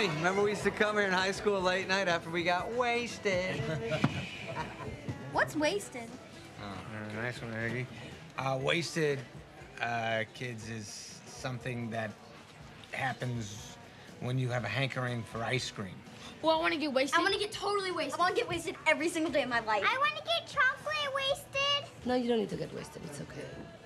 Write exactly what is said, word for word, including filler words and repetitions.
Johnny, remember we used to come here in high school late night after we got wasted. What's wasted? Oh, nice one, Iggy. Uh, wasted, uh, kids, is something that happens when you have a hankering for ice cream. Well, I want to get wasted. I want to get totally wasted. I want to get wasted every single day of my life. I want to get chocolate wasted. No, you don't need to get wasted. It's okay.